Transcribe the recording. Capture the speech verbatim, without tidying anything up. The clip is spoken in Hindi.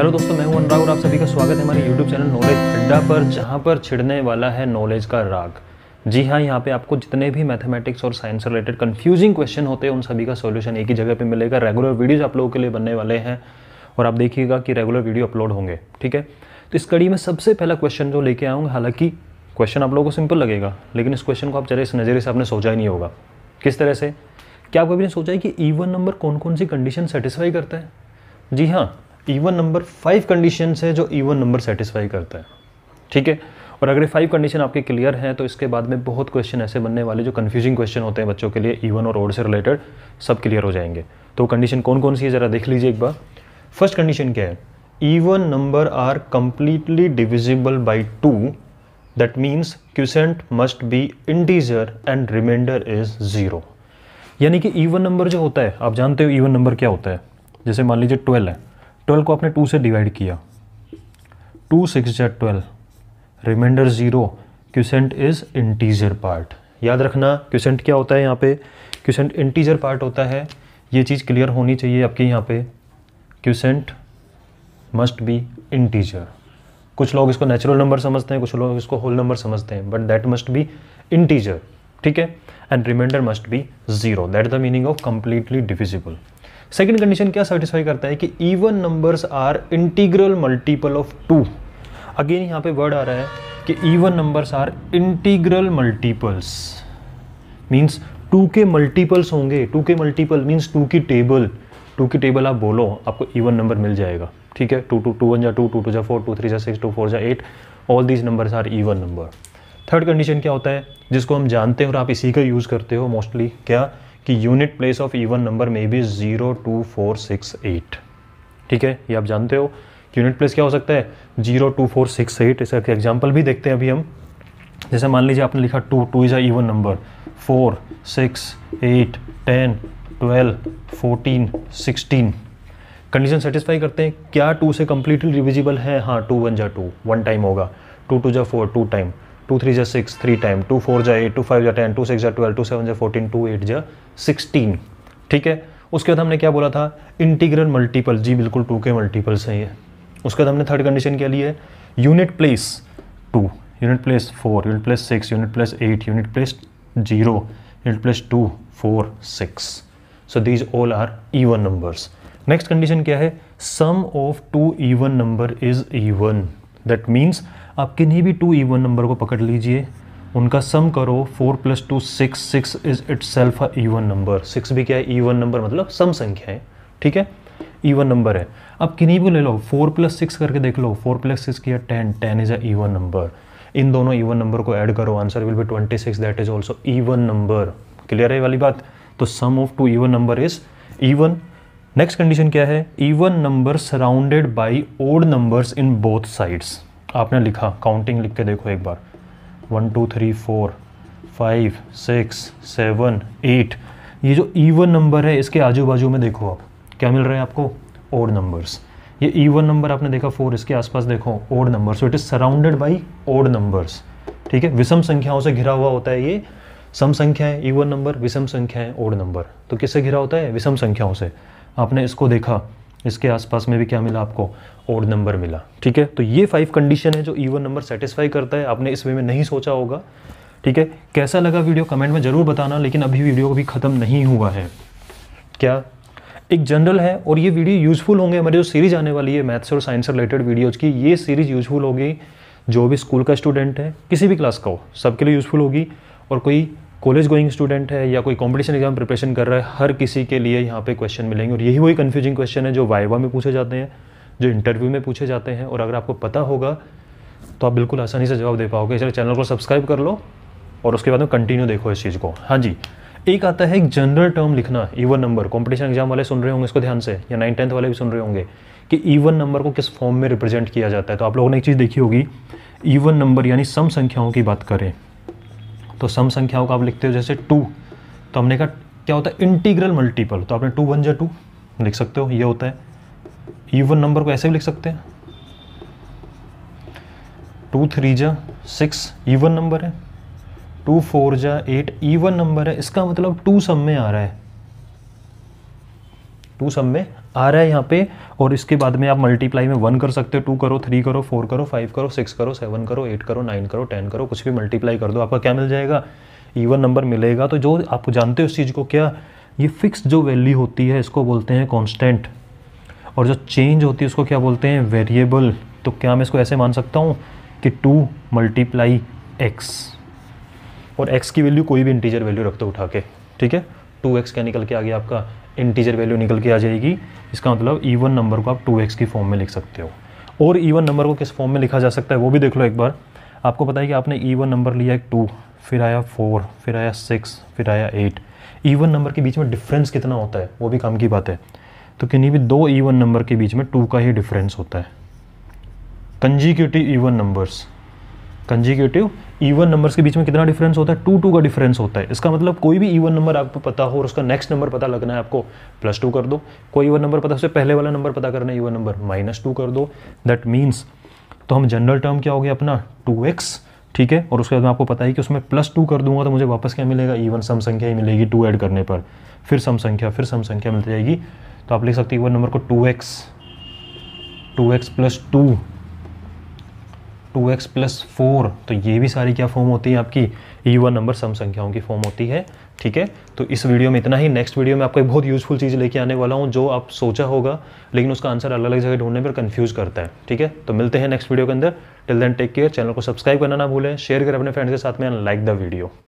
हेलो दोस्तों, मैं हूं अनुराग और आप सभी का स्वागत है हमारे यूट्यूब चैनल नॉलेज फंडा पर, जहां पर छिड़ने वाला है नॉलेज का राग। जी हाँ, यहाँ पे आपको जितने भी मैथमेटिक्स और साइंस रिलेटेड कंफ्यूजिंग क्वेश्चन होते हैं उन सभी का सॉल्यूशन एक ही जगह पे मिलेगा। रेगुलर वीडियोज़ आप लोगों के लिए बनने वाले हैं और आप देखिएगा कि रेगुलर वीडियो अपलोड होंगे। ठीक है, तो इस कड़ी में सबसे पहला क्वेश्चन जो लेके आऊँगा, हालांकि क्वेश्चन आप लोगों को सिंपल लगेगा, लेकिन इस क्वेश्चन को आप जरा इस नज़रिए से आपने सोचा ही नहीं होगा। किस तरह से? क्या आप कभी नहीं सोचा है कि ईवन नंबर कौन कौन सी कंडीशन सेटिस्फाई करता है? जी हाँ, ईवन नंबर फाइव कंडीशंस है जो ईवन नंबर सेटिस्फाई करता है। ठीक है, और अगर फाइव कंडीशन आपके क्लियर हैं तो इसके बाद में बहुत क्वेश्चन ऐसे बनने वाले जो कन्फ्यूजिंग क्वेश्चन होते हैं बच्चों के लिए, ईवन और ऑड से रिलेटेड, सब क्लियर हो जाएंगे। तो कंडीशन कौन कौन सी है जरा देख लीजिए एक बार। फर्स्ट कंडीशन क्या है? Even number are completely divisible by two, that means quotient must be integer and remainder is zero. यानी कि ईवन नंबर जो होता है, आप जानते हो ईवन नंबर क्या होता है। जैसे मान लीजिए ट्वेल्व है, ट्वेल्व को आपने टू से डिवाइड किया, टू सिक्स जै twelve, remainder zero, quotient is integer part. याद रखना क्वोशंट क्या होता है, यहाँ पे क्वोशंट इंटीजर पार्ट होता है। ये चीज़ क्लियर होनी चाहिए आपके, यहाँ पे क्वोशंट मस्ट बी इंटीजर। कुछ लोग इसको नेचुरल नंबर समझते हैं, कुछ लोग इसको होल नंबर समझते हैं, but that must be integer. ठीक है, and remainder must be zero, that is the meaning of completely divisible. Second condition क्या सेटिस्फाई करता है? कि even numbers are integral multiple of two. Again यहाँ पे वर्ड आ रहा है कि even numbers are integral multiples, means two के मल्टीपल्स होंगे। टू के मल्टीपल मीन्स टू की टेबल, टू की टेबल आप बोलो आपको इवन नंबर मिल जाएगा। ठीक है, टू टू टू वन जा टू, टू टू जा फोर, टू थ्री जा सिक्स, टू फोर जा eight, all these numbers are even number. Third condition क्या होता है, जिसको हम जानते हैं और आप इसी का यूज़ करते हो मोस्टली, क्या कि unit place of even number में भी zero two four six eight. ठीक है, ये आप जानते हो यूनिट प्लेस क्या हो सकता है, zero two four six eight. इसका एग्जाम्पल भी देखते हैं अभी हम। जैसे मान लीजिए आपने लिखा two, two is a even number, four six eight ten twelve fourteen sixteen. Condition satisfy करते हैं क्या? टू से कम्प्लीटली डिविजिबल है? हाँ, टू वन जा टू, वन टाइम होगा, टू टू जा four, two time, two three जा six, three time, two four जा एट, टू फाइव जा टेन, टू सिक्स जा ट्वेल्व, टू सेवन जा फोर्टीन, टू एट जा सिक्सटीन। ठीक है, उसके बाद हमने क्या बोला था? Integral multiple. जी बिल्कुल, टू के मल्टीपल्स हैं ये। उसके बाद हमने थर्ड कंडीशन क्या ली है? Unit place two, unit place four, unit place six, unit place eight, unit place zero, unit place two four six. So these all are even numbers. Next condition क्या है? Sum of two even number is even, that means आप किन्हीं भी टू इवन नंबर को पकड़ लीजिए, उनका सम करो, four plus two six, six is itself a even number. Six भी क्या है? इवन नंबर, मतलब सम संख्या है। ठीक है, इवन नंबर है। आप किन्हीं भी ले लो, फोर प्लस सिक्स करके देख लो, फोर प्लस सिक्स किया ten, ten is a even number. इन दोनों इवन नंबर को ऐड करो, answer will be twenty six, that is also even number. Clear है वाली बात? तो sum of two even number is even. Next condition क्या है? Even number surrounded by odd numbers in both sides. आपने लिखा, काउंटिंग लिख के देखो एक बार, one two three four five six seven eight. ये जो इवन नंबर है इसके आजू बाजू में देखो आप क्या मिल रहा है आपको, ओड नंबर्स। ये इवन नंबर आपने देखा फोर, इसके आसपास देखो odd number, so it is surrounded by odd numbers. ठीक है, विषम संख्याओं से घिरा हुआ होता है ये। सम संख्या है इवन नंबर, विषम संख्या है ओड नंबर, तो किससे घिरा होता है? विषम संख्याओं से। आपने इसको देखा, इसके आसपास में भी क्या मिला आपको? ओड नंबर मिला। ठीक है, तो ये फाइव कंडीशन है जो इवन नंबर सेटिस्फाई करता है। आपने इस वे में नहीं सोचा होगा। ठीक है, कैसा लगा वीडियो कमेंट में ज़रूर बताना, लेकिन अभी वीडियो को भी ख़त्म नहीं हुआ है। क्या एक जनरल है और ये वीडियो यूज़फुल होंगे। हमारी जो सीरीज़ आने वाली है मैथ्स और साइंस रिलेटेड वीडियोज़ की, ये सीरीज़ यूज़फुल होगी जो भी स्कूल का स्टूडेंट है, किसी भी क्लास का हो, सबके लिए यूज़फुल होगी। और कोई कॉलेज गोइंग स्टूडेंट है या कोई कॉम्पिटिशन एग्जाम प्रिपरेशन कर रहा है, हर किसी के लिए यहाँ पे क्वेश्चन मिलेंगे। और यही वही कन्फ्यूजिंग क्वेश्चन है जो वाइवा में पूछे जाते हैं, जो इंटरव्यू में पूछे जाते हैं। और अगर आपको पता होगा तो आप बिल्कुल आसानी से जवाब दे पाओगे। इसलिए चैनल को सब्सक्राइब कर लो और उसके बाद में कंटिन्यू देखो इस चीज़ को। हाँ जी, एक आता है एक जनरल टर्म लिखना, इवन नंबर। कॉम्पिटिशन एग्जाम वाले सुन रहे होंगे इसको ध्यान से, या नाइन टेंथ वाले भी सुन रहे होंगे कि इवन नंबर को किस फॉर्म में रिप्रेजेंट किया जाता है। तो आप लोगों ने एक चीज़ देखी होगी, इवन नंबर यानी सम संख्याओं की बात करें तो सम संख्याओं का आप लिखते हो, जैसे टू, तो हमने कहा क्या होता है? Integral multiple. तो आपने टू वन जा टू लिख सकते हो, ये होता है। इवन नंबर को ऐसे भी लिख सकते हैं, टू थ्री जा सिक्स, इवन नंबर है, टू फोर जा एट, इवन नंबर है। इसका मतलब टू सम में आ रहा है, टू सब में आ रहा है यहाँ पे, और इसके बाद में आप मल्टीप्लाई में वन कर सकते हो, टू करो, थ्री करो, फोर करो, फाइव करो, सिक्स करो, सेवन करो, एट करो, नाइन करो, टेन करो, कुछ भी मल्टीप्लाई कर दो, आपका क्या मिल जाएगा, इवन नंबर मिलेगा। तो जो आप जानते हो इस चीज़ को क्या, ये फिक्स जो वैल्यू होती है इसको बोलते हैं कॉन्स्टेंट, और जो चेंज होती है उसको क्या बोलते हैं, वेरिएबल। तो क्या मैं इसको ऐसे मान सकता हूँ कि टू मल्टीप्लाई एक्स, और एक्स की वैल्यू कोई भी इंटीजर वैल्यू रखते हो उठा के, ठीक है, टू एक्स क्या निकल के आ गया आपका, इंटीजर वैल्यू निकल के आ जाएगी। इसका मतलब इवन नंबर को आप टू एक्स की फॉर्म में लिख सकते हो। और इवन नंबर को किस फॉर्म में लिखा जा सकता है वो भी देख लो एक बार। आपको पता है कि आपने इवन नंबर लिया एक टू, फिर आया फोर, फिर आया सिक्स, फिर आया एट, इवन नंबर के बीच में डिफरेंस कितना होता है वो भी काम की बात है। तो किन्हीं भी दो इवन नंबर के बीच में टू का ही डिफरेंस होता है। Consecutive even numbers, consecutive even numbers के बीच में कितना डिफरेंस होता है, टू टू का डिफरेंस होता है। इसका मतलब कोई भी इवन नंबर आपको पता हो और उसका नेक्स्ट नंबर पता लगना है आपको, प्लस टू कर दो। कोई इवन नंबर पता, उससे पहले वाला नंबर पता करना है इवन नंबर, माइनस टू कर दो। दैट मीन्स, तो हम जनरल टर्म क्या हो गया अपना, टू एक्स, ठीक है, और उसके बाद में आपको पता है कि उसमें प्लस टू कर दूंगा तो मुझे वापस क्या मिलेगा, इवन सम संख्या ही मिलेगी टू ऐड करने पर, फिर सम संख्या, फिर सम संख्या मिल जाएगी। तो आप लिख सकते हैं इवन नंबर को two X, two X plus two, two X plus four, तो ये भी सारी क्या फॉर्म होती है आपकी, इवन नंबर सम संख्याओं की फॉर्म होती है, ठीक है। तो इस वीडियो में इतना ही। नेक्स्ट वीडियो में आपको एक बहुत यूजफुल चीज़ लेके आने वाला हूँ जो आप सोचा होगा लेकिन उसका आंसर अलग अलग जगह ढूंढने पर कंफ्यूज करता है, ठीक है। तो मिलते हैं नेक्स्ट वीडियो के अंदर, till then take care. Channel को सब्सक्राइब करना ना भूलें, शेयर करें अपने फ्रेंड्स के साथ में, एंड लाइक द वीडियो।